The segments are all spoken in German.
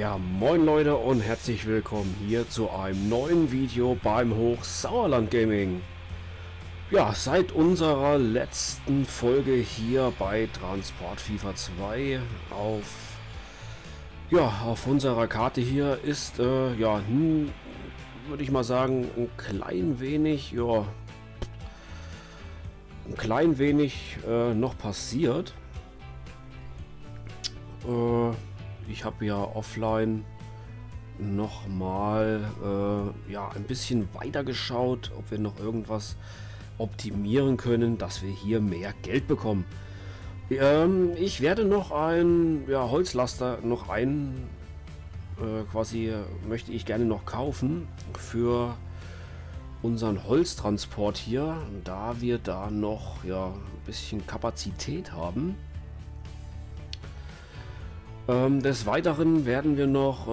Ja, moin Leute und herzlich willkommen hier zu einem neuen Video beim Hochsauerland Gaming. Ja, seit unserer letzten Folge hier bei Transport Fever 2 auf unserer Karte hier ist, würde ich mal sagen, ein klein wenig noch passiert. Ich habe ja offline nochmal ein bisschen weiter geschaut, ob wir noch irgendwas optimieren können, dass wir hier mehr Geld bekommen. Ich werde noch ein Holzlaster, möchte ich gerne noch kaufen für unseren Holztransport hier, da wir da noch ein bisschen Kapazität haben. Des Weiteren werden wir noch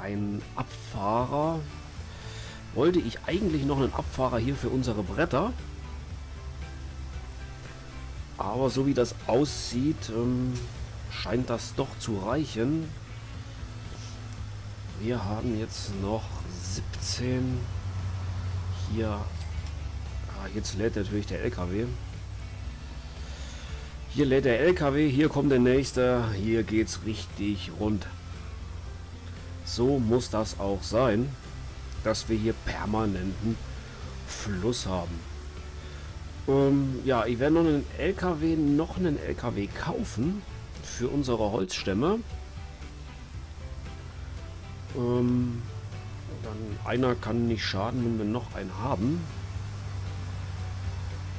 einen Abfahrer, wollte ich eigentlich noch einen Abfahrer hier für unsere Bretter, aber so wie das aussieht, scheint das doch zu reichen. Wir haben jetzt noch 17 hier. Jetzt lädt natürlich der LKW. Hier lädt der LKW, hier kommt der nächste, hier geht's richtig rund. So muss das auch sein, dass wir hier permanenten Fluss haben. Ich werde noch einen LKW kaufen für unsere Holzstämme. Dann einer kann nicht schaden, wenn wir noch einen haben.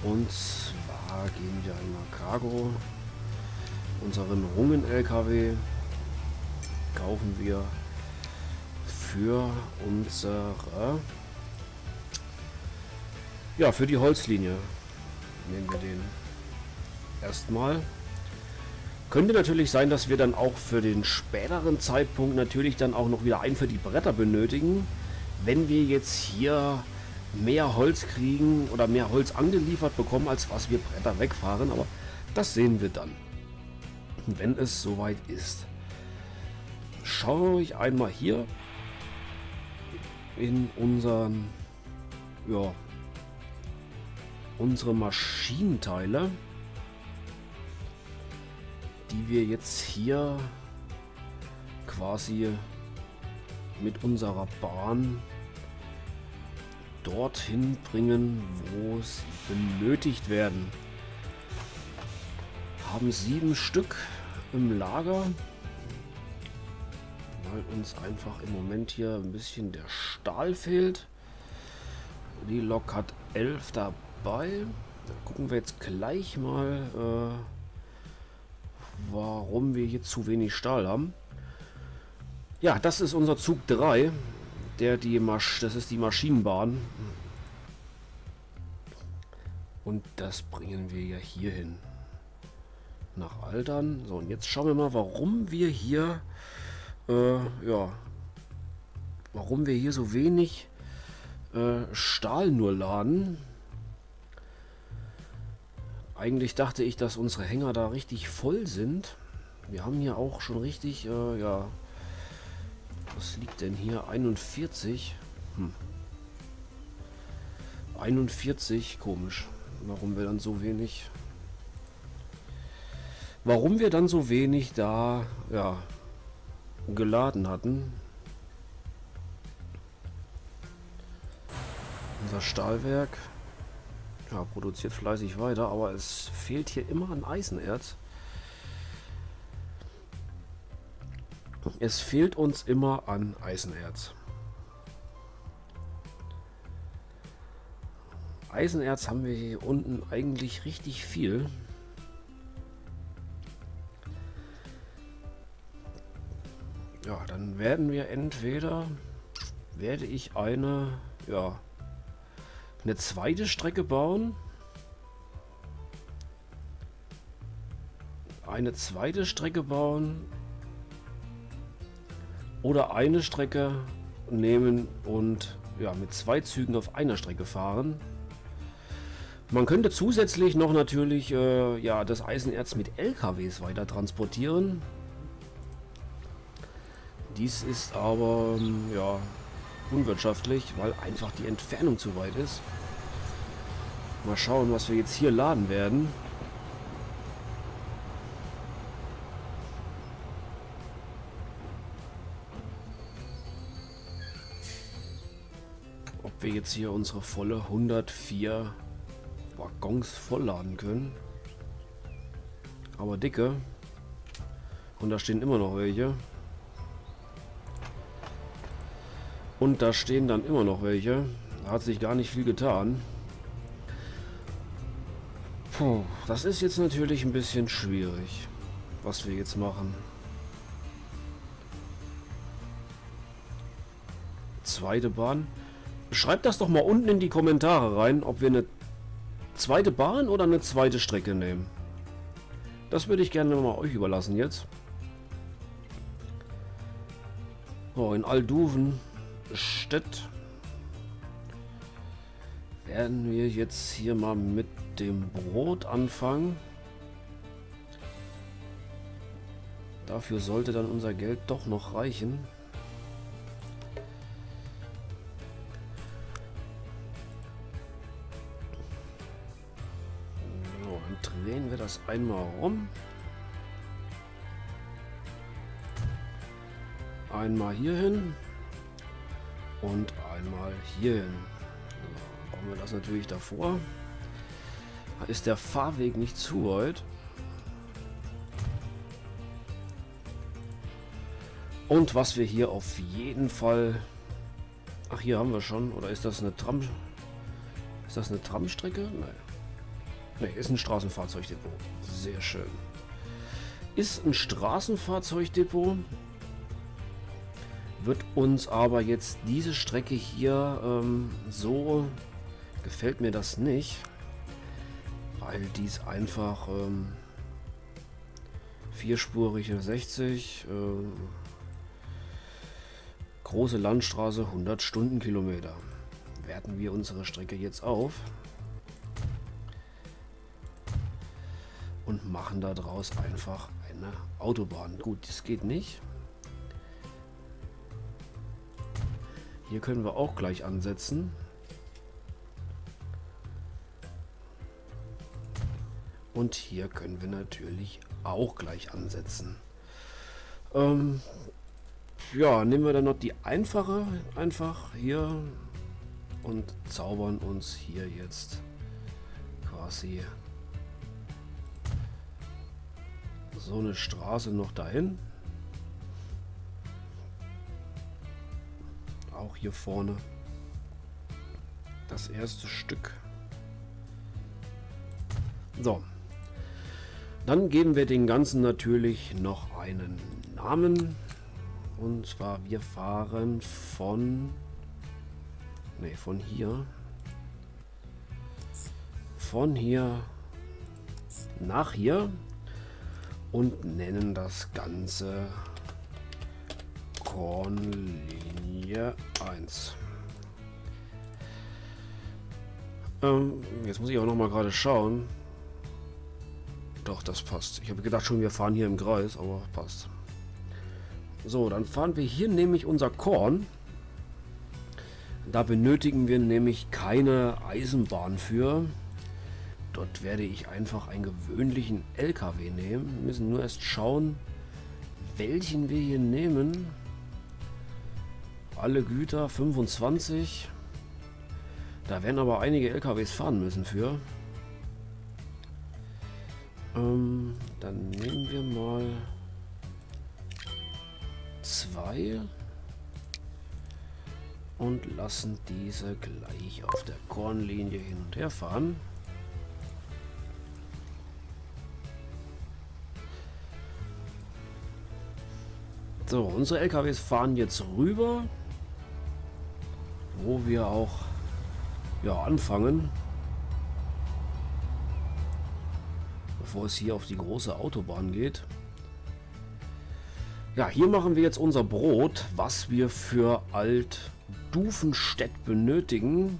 Und gehen wir einmal Cargo, unseren Rungen-LKW kaufen wir für unsere, für die Holzlinie, nehmen wir den erstmal. Könnte natürlich sein, dass wir dann auch für den späteren Zeitpunkt natürlich dann auch noch wieder einen für die Bretter benötigen, wenn wir jetzt hier mehr Holz kriegen oder mehr Holz angeliefert bekommen, als was wir Bretter wegfahren, aber das sehen wir dann, wenn es soweit ist. Schaue ich einmal hier in unseren, unsere Maschinenteile, die wir jetzt hier quasi mit unserer Bahn dorthin bringen, wo es benötigt werden. Haben 7 Stück im Lager, weil uns einfach im Moment hier ein bisschen der Stahl fehlt. Die Lok hat 11 dabei. Da gucken wir jetzt gleich mal, warum wir hier zu wenig Stahl haben. Ja, das ist unser Zug 3. Das ist die Maschinenbahn und das bringen wir ja hier hin nach Altern. So, und jetzt schauen wir mal, warum wir hier so wenig Stahl nur laden. Eigentlich dachte ich, dass unsere Hänger da richtig voll sind. Wir haben hier auch schon richtig was liegt denn hier? 41? 41, komisch. Warum wir dann so wenig da geladen hatten. Unser Stahlwerk produziert fleißig weiter, aber es fehlt hier immer an Eisenerz. Es fehlt uns immer an Eisenerz. Eisenerz haben wir hier unten eigentlich richtig viel. Ja, dann werden wir werde ich eine zweite Strecke bauen. Oder eine Strecke nehmen und mit 2 Zügen auf einer Strecke fahren. Man könnte zusätzlich noch natürlich ja, das Eisenerz mit LKWs weiter transportieren. Dies ist aber ja, unwirtschaftlich, weil einfach die Entfernung zu weit ist. Mal schauen, was wir jetzt hier laden werden. Ob wir jetzt hier unsere volle 104 Waggons vollladen können. Aber dicke. Und da stehen immer noch welche. Und da stehen dann immer noch welche. Da hat sich gar nicht viel getan. Puh, das ist jetzt natürlich ein bisschen schwierig, was wir jetzt machen. 2. Bahn. Schreibt das doch mal unten in die Kommentare rein, ob wir eine 2. Bahn oder eine 2. Strecke nehmen. Das würde ich gerne mal euch überlassen jetzt. Oh, in Alt-Duvenstedt werden wir jetzt hier mal mit dem Brot anfangen. Dafür sollte dann unser Geld doch noch reichen. So, dann drehen wir das einmal rum. Einmal hierhin. Und einmal hierhin. So, machen wir das natürlich davor. Da ist der Fahrweg nicht zu weit. Und was wir hier auf jeden Fall... Ach, hier haben wir schon. Oder ist das eine Tram... Ist das eine Tramstrecke? Nein. Nee, ist ein Straßenfahrzeugdepot. Sehr schön. Ist ein Straßenfahrzeugdepot... Wird uns aber jetzt diese Strecke hier so gefällt mir das nicht, weil dies einfach vierspurige 60, große Landstraße 100 Stundenkilometer. Werten wir unsere Strecke jetzt auf und machen daraus einfach eine Autobahn. Gut, das geht nicht. Hier können wir auch gleich ansetzen. Und hier können wir natürlich auch gleich ansetzen. Ja, nehmen wir dann noch die einfache einfach hier und zaubern uns hier jetzt quasi so eine Straße noch dahin. Auch hier vorne das erste Stück. So, dann geben wir den Ganzen natürlich noch einen Namen, und zwar wir fahren von hier nach hier und nennen das Ganze Kornlinie 1. Jetzt muss ich auch noch mal gerade schauen. Doch, das passt. Ich habe gedacht schon, wir fahren hier im Kreis, aber passt. So, dann fahren wir hier nämlich unser Korn. Da benötigen wir nämlich keine Eisenbahn für. Dort werde ich einfach einen gewöhnlichen LKW nehmen. Wir müssen nur erst schauen, welchen wir hier nehmen. Alle Güter 25. Da werden aber einige LKWs fahren müssen für. Dann nehmen wir mal 2 und lassen diese gleich auf der Kornlinie hin und her fahren. So, unsere LKWs fahren jetzt rüber, wo wir auch ja, anfangen, bevor es hier auf die große Autobahn geht. Ja, hier machen wir jetzt unser Brot, was wir für Alt-Duvenstedt benötigen.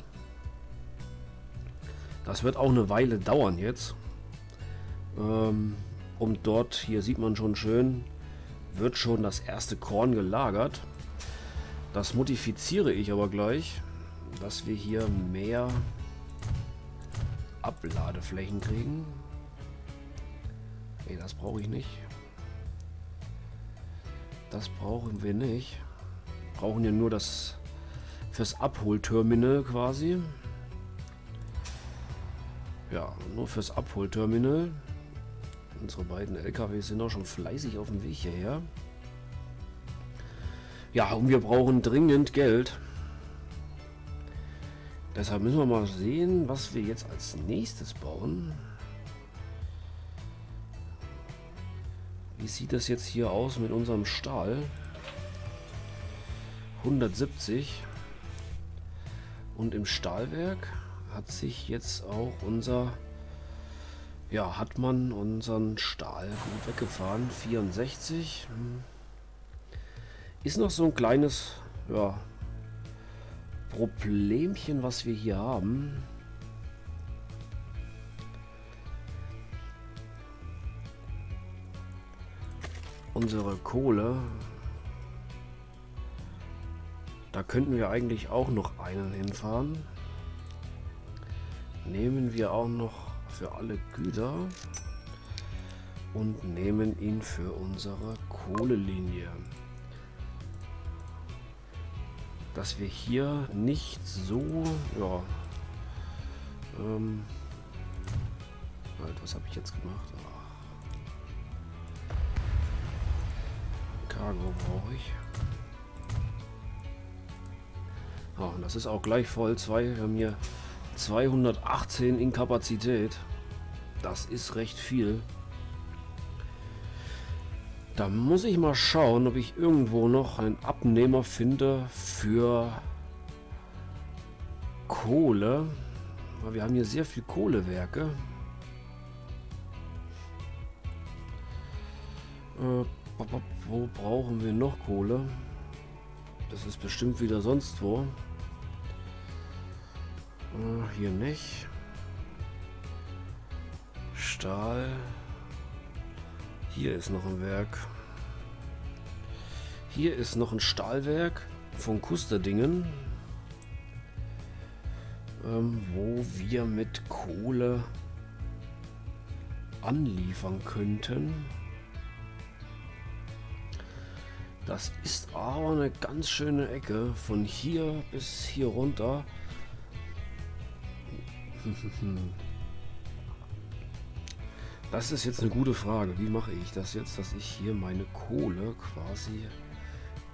Das wird auch eine Weile dauern jetzt. Und dort, hier sieht man schon schön, wird schon das erste Korn gelagert. Das modifiziere ich aber gleich, dass wir hier mehr Abladeflächen kriegen. Nee, das brauche ich nicht. Das brauchen wir nicht. Brauchen ja nur das fürs Abholterminal quasi. Ja, nur fürs Abholterminal. Unsere beiden LKWs sind auch schon fleißig auf dem Weg hierher. Ja, und wir brauchen dringend Geld. Deshalb müssen wir mal sehen, was wir jetzt als nächstes bauen. Wie sieht das jetzt hier aus mit unserem Stahl? 170. Und im Stahlwerk hat sich jetzt auch unser... Ja, hat man unseren Stahl gut weggefahren. 64. Ist noch so ein kleines, ja, Problemchen, was wir hier haben. Unsere Kohle. Da könnten wir eigentlich auch noch einen hinfahren. Nehmen wir auch noch für alle Güter und nehmen ihn für unsere Kohlelinie. Dass wir hier nicht so, ja, was habe ich jetzt gemacht? Cargo brauche ich. Oh, und das ist auch gleich voll. Wir haben hier 218 in Kapazität. Das ist recht viel. Da muss ich mal schauen, ob ich irgendwo noch einen Abnehmer finde für Kohle. Weil wir haben hier sehr viel Kohlewerke. Wo brauchen wir noch Kohle? Das ist bestimmt wieder sonst wo. Hier nicht. Stahl. Hier ist noch ein Werk. Hier ist noch ein Stahlwerk von Kusterdingen, wo wir mit Kohle anliefern könnten. Das ist aber eine ganz schöne Ecke, von hier bis hier runter. Das ist jetzt eine gute Frage. Wie mache ich das jetzt, dass ich hier meine Kohle quasi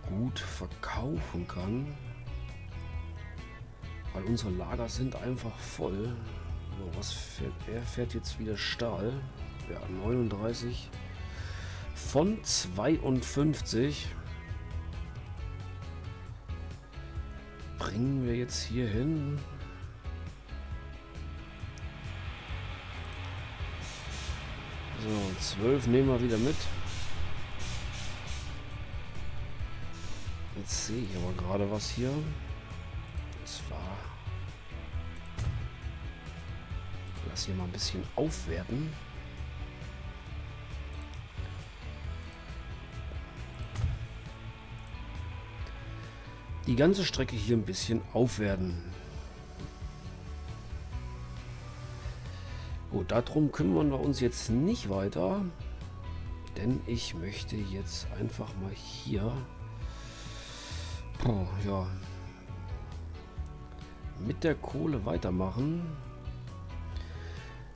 gut verkaufen kann? Weil unsere Lager sind einfach voll. So, was fährt er? Fährt jetzt wieder Stahl. Ja, 39 von 52. Bringen wir jetzt hier hin. So, 12 nehmen wir wieder mit. Jetzt sehe ich aber gerade was hier. Und zwar... Lass hier mal ein bisschen aufwerten. Die ganze Strecke hier ein bisschen aufwerten. Gut, darum kümmern wir uns jetzt nicht weiter, denn ich möchte jetzt einfach mal hier, ja, mit der Kohle weitermachen.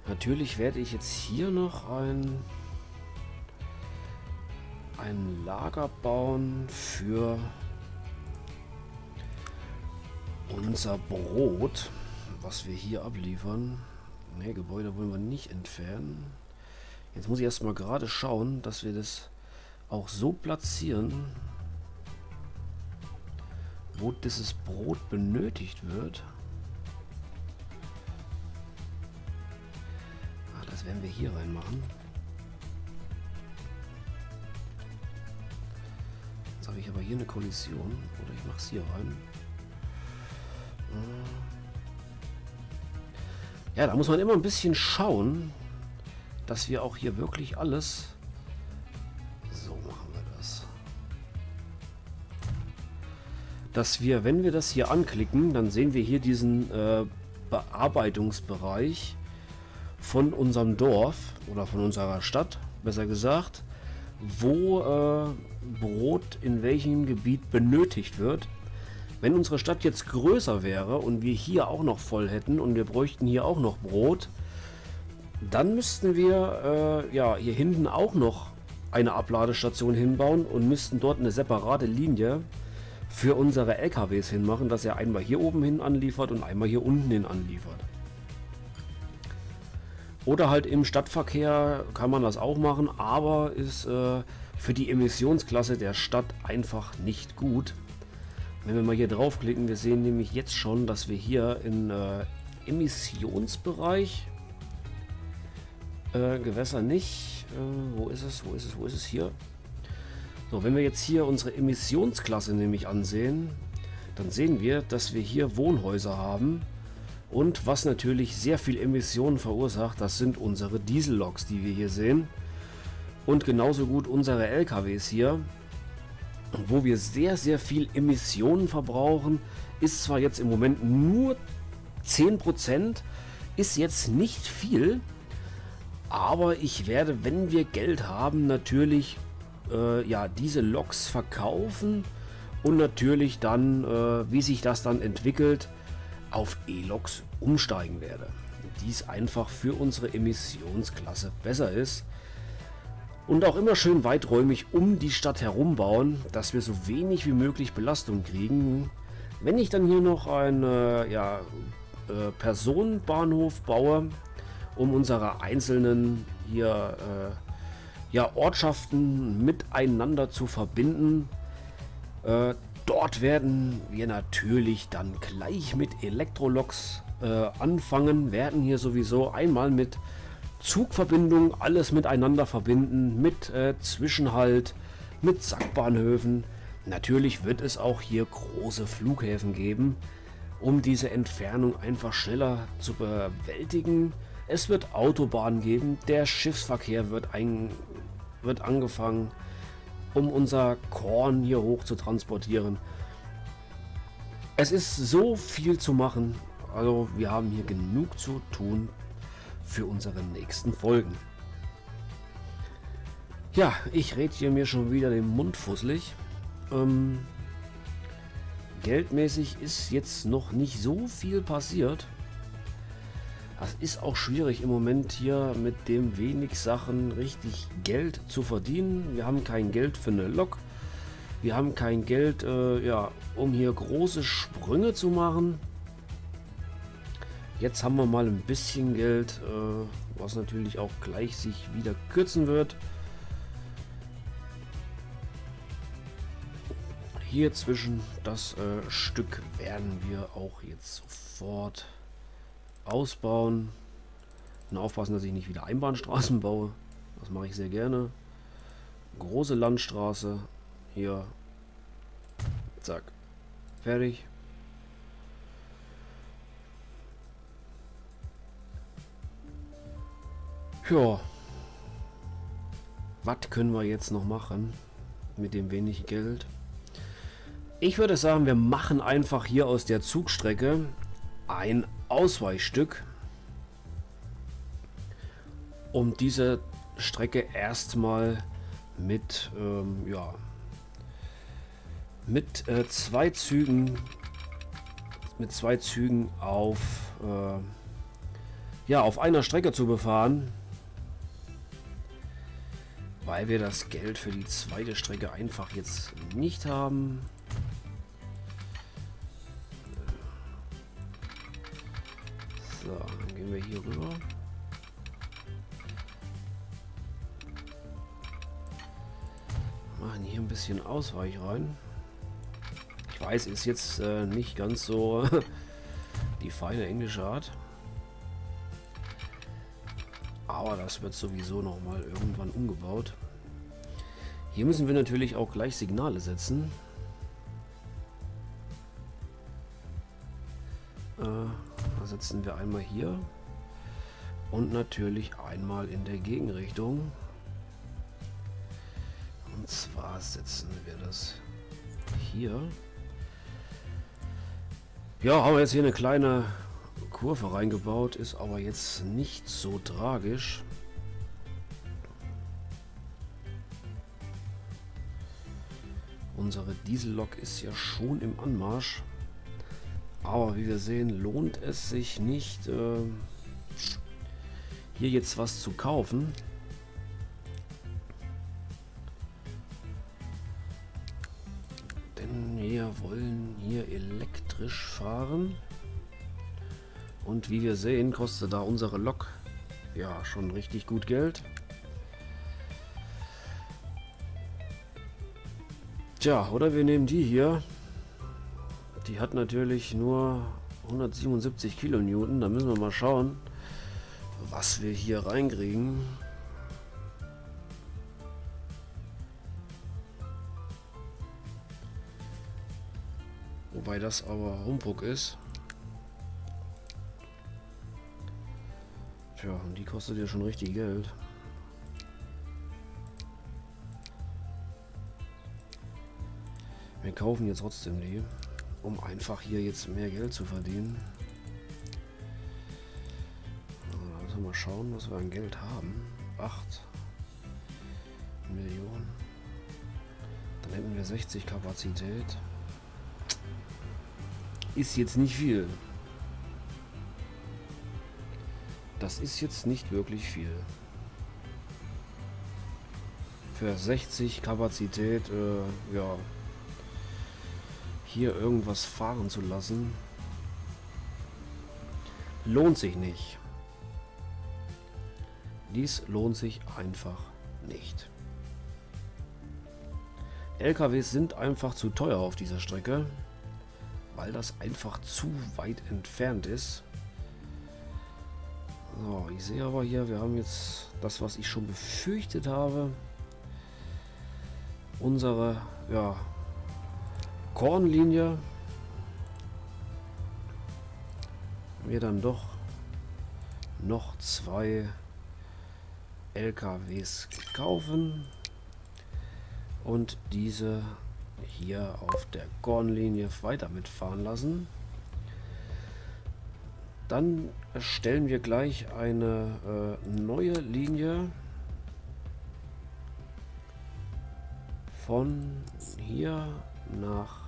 Natürlich werde ich jetzt hier noch ein Lager bauen für unser Brot, was wir hier abliefern. Nee, Gebäude wollen wir nicht entfernen. Jetzt muss ich erstmal gerade schauen, dass wir das auch so platzieren, wo dieses Brot benötigt wird. Ach, das werden wir hier reinmachen. Jetzt habe ich aber hier eine Kollision. Oder ich mache es hier rein. Ja, da muss man immer ein bisschen schauen, dass wir auch hier wirklich alles... So machen wir das. Dass wir, wenn wir das hier anklicken, dann sehen wir hier diesen Bearbeitungsbereich von unserem Dorf oder von unserer Stadt, besser gesagt, wo Brot in welchem Gebiet benötigt wird. Wenn unsere Stadt jetzt größer wäre und wir hier auch noch voll hätten und wir bräuchten hier auch noch Brot, dann müssten wir ja hier hinten auch noch eine Abladestation hinbauen und müssten dort eine separate Linie für unsere LKWs hinmachen, dass er einmal hier oben hin anliefert und einmal hier unten hin anliefert. Oder halt im Stadtverkehr kann man das auch machen, aber ist für die Emissionsklasse der Stadt einfach nicht gut. Wenn wir mal hier draufklicken, wir sehen nämlich jetzt schon, dass wir hier im Emissionsbereich Gewässer nicht, wo ist es hier? So, wenn wir jetzt hier unsere Emissionsklasse nämlich ansehen, dann sehen wir, dass wir hier Wohnhäuser haben und was natürlich sehr viel Emissionen verursacht, das sind unsere Dieselloks, die wir hier sehen und genauso gut unsere LKWs hier, wo wir sehr, sehr viel Emissionen verbrauchen, ist zwar jetzt im Moment nur 10%, ist jetzt nicht viel, aber ich werde, wenn wir Geld haben, natürlich ja, diese Loks verkaufen und natürlich dann, wie sich das dann entwickelt, auf E-Loks umsteigen werde. Dies einfach für unsere Emissionsklasse besser ist. Und auch immer schön weiträumig um die Stadt herum bauen, dass wir so wenig wie möglich Belastung kriegen. Wenn ich dann hier noch einen Personenbahnhof baue, um unsere einzelnen hier Ortschaften miteinander zu verbinden, dort werden wir natürlich dann gleich mit Elektroloks anfangen, werden hier sowieso einmal mit Zugverbindung alles miteinander verbinden, mit Zwischenhalt, mit Sackbahnhöfen. Natürlich wird es auch hier große Flughäfen geben, um diese Entfernung einfach schneller zu bewältigen. Es wird Autobahnen geben, der Schiffsverkehr wird angefangen, um unser Korn hier hoch zu transportieren. Es ist so viel zu machen, also wir haben hier genug zu tun für unsere nächsten Folgen. Ja, ich rede hier mir schon wieder den Mund fusselig. Geldmäßig ist jetzt noch nicht so viel passiert. Das ist auch schwierig im Moment hier mit dem wenig Sachen richtig Geld zu verdienen. Wir haben kein Geld für eine Lok. Wir haben kein Geld, um hier große Sprünge zu machen. Jetzt haben wir mal ein bisschen Geld, was natürlich auch gleich sich wieder kürzen wird. Hier zwischen das Stück werden wir auch jetzt sofort ausbauen. Und aufpassen, dass ich nicht wieder Einbahnstraßen baue. Das mache ich sehr gerne. Große Landstraße. Hier. Zack. Fertig. Ja, was können wir jetzt noch machen mit dem wenig Geld? Ich würde sagen, wir machen einfach hier aus der Zugstrecke ein Ausweichstück, um diese Strecke erstmal mit, zwei Zügen auf, auf einer Strecke zu befahren. Weil wir das Geld für die zweite Strecke einfach jetzt nicht haben. So, dann gehen wir hier rüber. Machen hier ein bisschen Ausweich rein. Ich weiß, ist jetzt nicht ganz so die feine englische Art. Aber das wird sowieso noch mal irgendwann umgebaut. Hier müssen wir natürlich auch gleich Signale setzen. Da setzen wir einmal hier und natürlich einmal in der Gegenrichtung. Und zwar setzen wir das hier. Ja, haben wir jetzt hier eine kleine Kurve reingebaut, ist aber jetzt nicht so tragisch. Unsere Diesellok ist ja schon im Anmarsch, aber wie wir sehen, lohnt es sich nicht, hier jetzt was zu kaufen. Denn wir wollen hier elektrisch fahren. Und wie wir sehen, kostet da unsere Lok ja schon richtig gut Geld. Tja, oder wir nehmen die hier. Die hat natürlich nur 177 Kilonewton. Da müssen wir mal schauen, was wir hier reinkriegen. Wobei das aber Humbug ist. Tja, und die kostet ja schon richtig Geld. Wir kaufen jetzt trotzdem die, um einfach hier jetzt mehr Geld zu verdienen. Also, da müssen wir mal schauen, was wir an Geld haben. 8 Millionen. Dann hätten wir 60 Kapazität. Ist jetzt nicht viel. Das ist jetzt nicht wirklich viel. Für 60 Kapazität, ja, hier irgendwas fahren zu lassen, lohnt sich nicht. Dies lohnt sich einfach nicht. LKWs sind einfach zu teuer auf dieser Strecke, weil das einfach zu weit entfernt ist. So, ich sehe aber hier, wir haben jetzt das, was ich schon befürchtet habe. Unsere, ja, Kornlinie wir dann doch noch 2 LKWs kaufen und diese hier auf der Kornlinie weiter mitfahren lassen. Dann erstellen wir gleich eine neue Linie von hier nach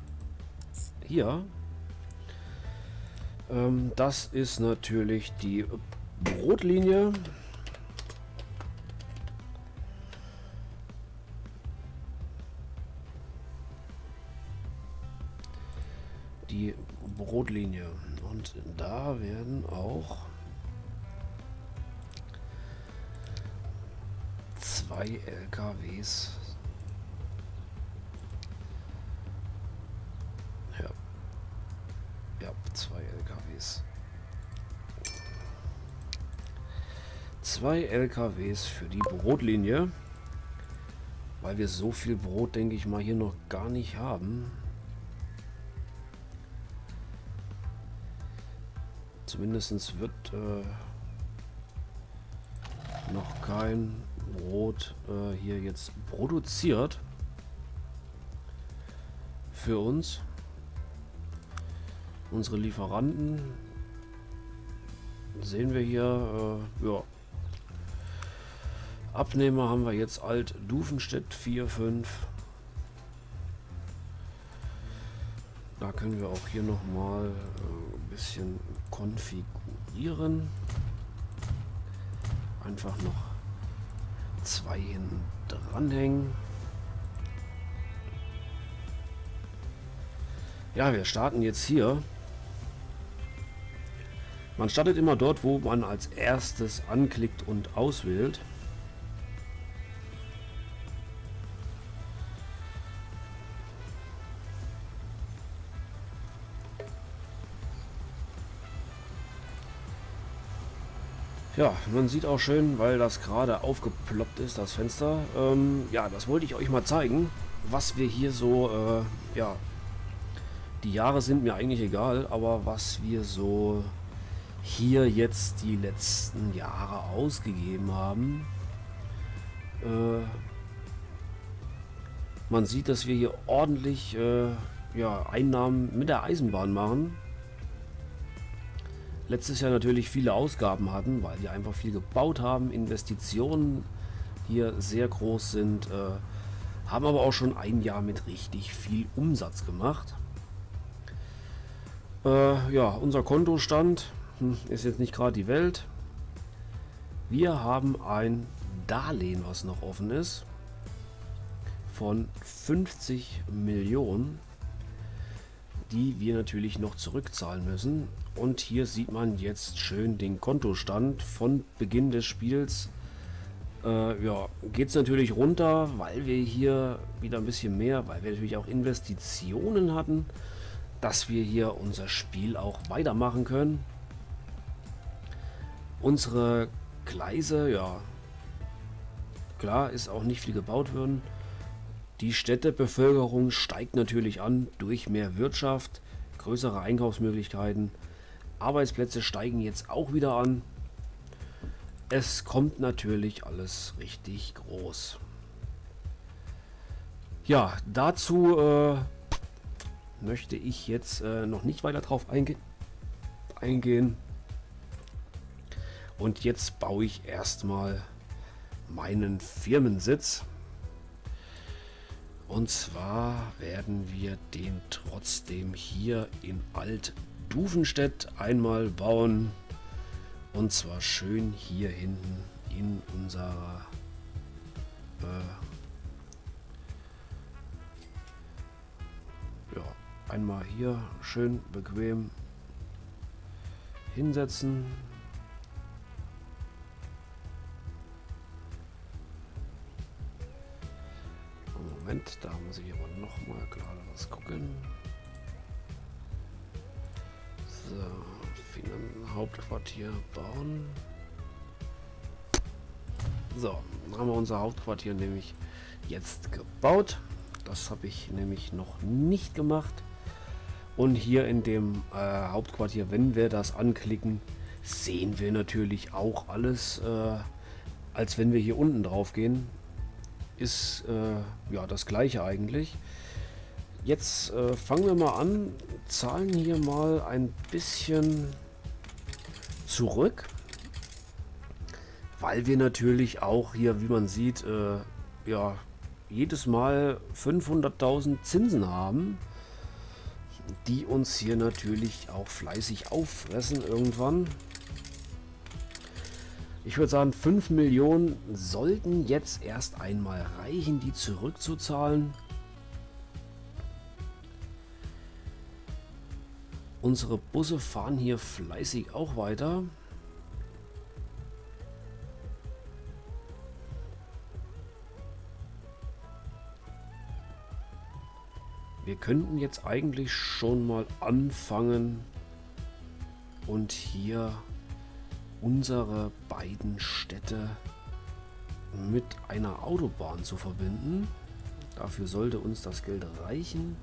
hier. Das ist natürlich die Brotlinie. Die Brotlinie. Und da werden auch 2 LKWs für die Brotlinie, weil wir so viel Brot, denke ich mal, hier noch gar nicht haben. Zumindest wird noch kein Brot hier jetzt produziert für uns. Unsere Lieferanten sehen wir hier, ja. Abnehmer haben wir jetzt Alt-Duvenstedt 4,5. Da können wir auch hier nochmal ein bisschen konfigurieren. Einfach noch 2 hinten dranhängen. Ja, wir starten jetzt hier. Man startet immer dort, wo man als erstes anklickt und auswählt. Ja, man sieht auch schön, weil das gerade aufgeploppt ist, das Fenster. Ja, das wollte ich euch mal zeigen, was wir hier so, ja, die Jahre sind mir eigentlich egal, aber was wir so hier jetzt die letzten Jahre ausgegeben haben. Man sieht, dass wir hier ordentlich ja, Einnahmen mit der Eisenbahn machen. Letztes Jahr natürlich viele Ausgaben hatten, weil wir einfach viel gebaut haben, Investitionen hier sehr groß sind, haben aber auch schon ein Jahr mit richtig viel Umsatz gemacht. Ja, unser Kontostand ist jetzt nicht gerade die Welt. Wir haben ein Darlehen, was noch offen ist, von 50 Millionen, die wir natürlich noch zurückzahlen müssen. Und hier sieht man jetzt schön den Kontostand von Beginn des Spiels. Ja, geht es natürlich runter, weil wir hier wieder ein bisschen mehr, weil wir natürlich auch Investitionen hatten, dass wir hier unser Spiel auch weitermachen können. Unsere Gleise, ja, klar, ist auch nicht viel gebaut worden. Die Städtebevölkerung steigt natürlich an durch mehr Wirtschaft, größere Einkaufsmöglichkeiten. Arbeitsplätze steigen jetzt auch wieder an. Es kommt natürlich alles richtig groß. Ja, dazu möchte ich jetzt noch nicht weiter drauf eingehen. Und jetzt baue ich erstmal meinen Firmensitz. Und zwar werden wir den trotzdem hier in Alt-Duvenstedt einmal bauen. Und zwar schön hier hinten in unserer ja, einmal hier schön bequem hinsetzen. Moment, da muss ich aber noch mal gerade was gucken. So, Hauptquartier bauen. So, haben wir unser Hauptquartier nämlich jetzt gebaut. Das habe ich nämlich noch nicht gemacht. Und hier in dem Hauptquartier, wenn wir das anklicken, sehen wir natürlich auch alles, als wenn wir hier unten drauf gehen. Ist ja das gleiche eigentlich. Jetzt fangen wir mal an, zahlen hier mal ein bisschen zurück, weil wir natürlich auch hier, wie man sieht, ja, jedes Mal 500.000 Zinsen haben, die uns hier natürlich auch fleißig auffressen irgendwann. Ich würde sagen, 5 Millionen sollten jetzt erst einmal reichen, die zurückzuzahlen. Unsere Busse fahren hier fleißig auch weiter. Wir könnten jetzt eigentlich schon mal anfangen und hier unsere beiden Städte mit einer Autobahn zu verbinden. Dafür sollte uns das Geld reichen.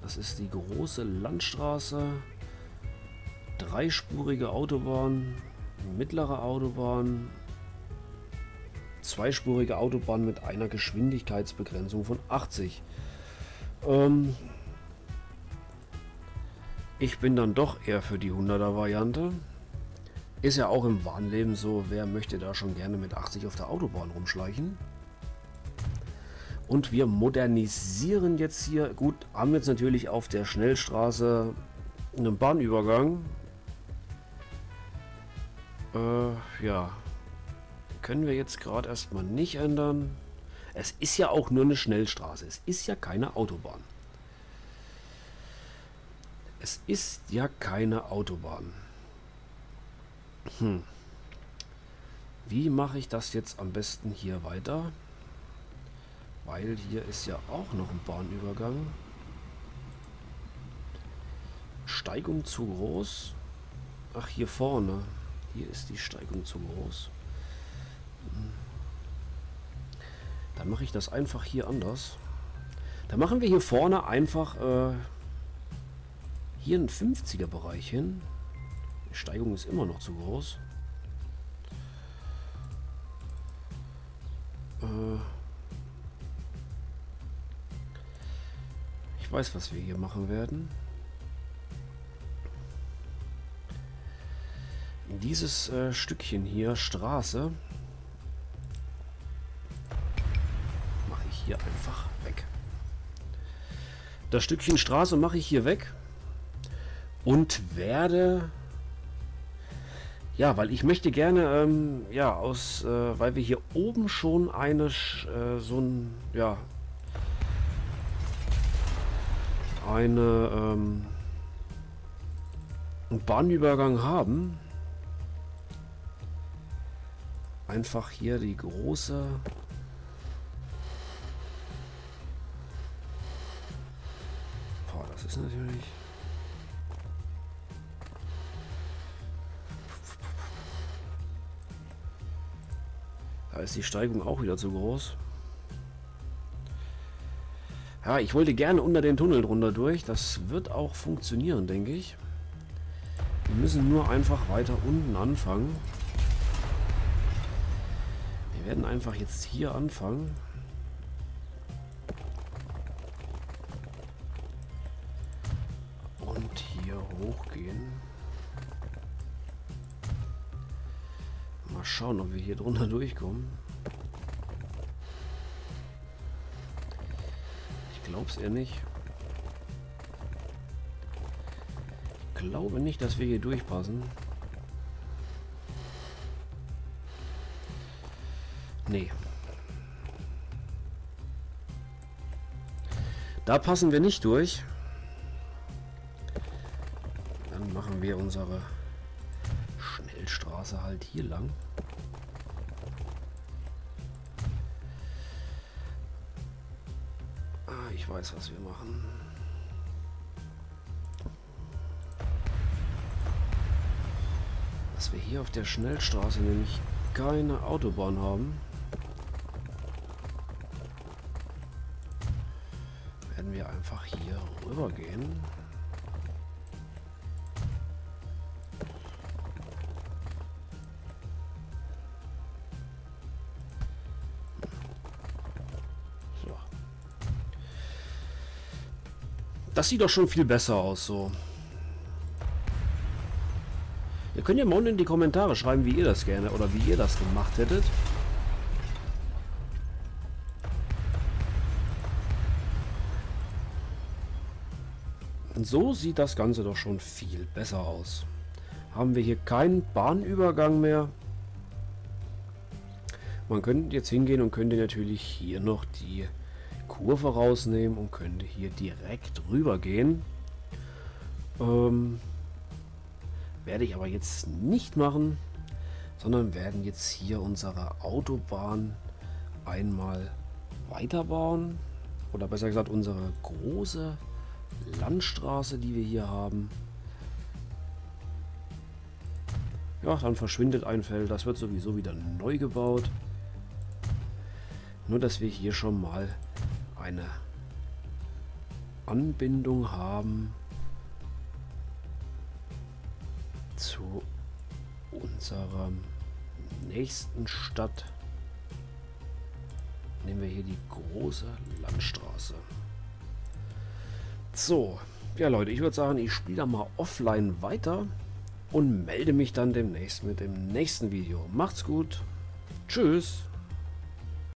Das ist die große Landstraße, dreispurige Autobahn, mittlere Autobahn, zweispurige Autobahn mit einer Geschwindigkeitsbegrenzung von 80. Ich bin dann doch eher für die 100er Variante. Ist ja auch im wahren Leben so, wer möchte da schon gerne mit 80 auf der Autobahn rumschleichen. Und wir modernisieren jetzt hier, gut, haben jetzt natürlich auf der Schnellstraße einen Bahnübergang. Ja, können wir jetzt gerade erstmal nicht ändern. Es ist ja auch nur eine Schnellstraße, es ist ja keine Autobahn. Es ist ja keine Autobahn. Wie mache ich das jetzt am besten hier weiter? Weil hier ist ja auch noch ein Bahnübergang. Steigung zu groß. Ach, hier vorne. Hier ist die Steigung zu groß. Dann mache ich das einfach hier anders. Dann machen wir hier vorne einfach hier einen 50er-Bereich hin. Die Steigung ist immer noch zu groß. Ich weiß, was wir hier machen werden. Dieses Stückchen hier, Straße, mache ich hier einfach weg. Das Stückchen Straße mache ich hier weg und werde, ja, weil ich möchte gerne, ja, aus, weil wir hier oben schon eine, so ein, ja, eine, einen Bahnübergang haben, einfach hier die große das ist natürlich da ist die Steigung auch wieder zu groß. Ja, ich wollte gerne unter den Tunnel drunter durch, das wird auch funktionieren, denke ich. Wir müssen nur einfach weiter unten anfangen. Wir werden einfach jetzt hier anfangen. Und hier hochgehen. Mal schauen, ob wir hier drunter durchkommen. Ich glaub's eher nicht. Ich glaube nicht, dass wir hier durchpassen. Nee. Da passen wir nicht durch. Dann machen wir unsere Schnellstraße halt hier lang. Ah, ich weiß, was wir machen. Dass wir hier auf der Schnellstraße nämlich keine Autobahn haben. Wir einfach hier rüber gehen. So. Das sieht doch schon viel besser aus so. Ihr könnt ja mal unten in die Kommentare schreiben, wie ihr das gerne oder wie ihr das gemacht hättet. Und so sieht das Ganze doch schon viel besser aus. Haben wir hier keinen Bahnübergang mehr. Man könnte jetzt hingehen und könnte natürlich hier noch die Kurve rausnehmen und könnte hier direkt rüber gehen. Werde ich aber jetzt nicht machen, sondern werden jetzt hier unsere Autobahn einmal weiterbauen. Oder besser gesagt unsere große Landstraße, die wir hier haben. Ja, dann verschwindet ein Feld. Das wird sowieso wieder neu gebaut. Nur, dass wir hier schon mal eine Anbindung haben zu unserer nächsten Stadt. Nehmen wir hier die große Landstraße. So, ja Leute, ich würde sagen, ich spiele da mal offline weiter und melde mich dann demnächst mit dem nächsten Video. Macht's gut. Tschüss.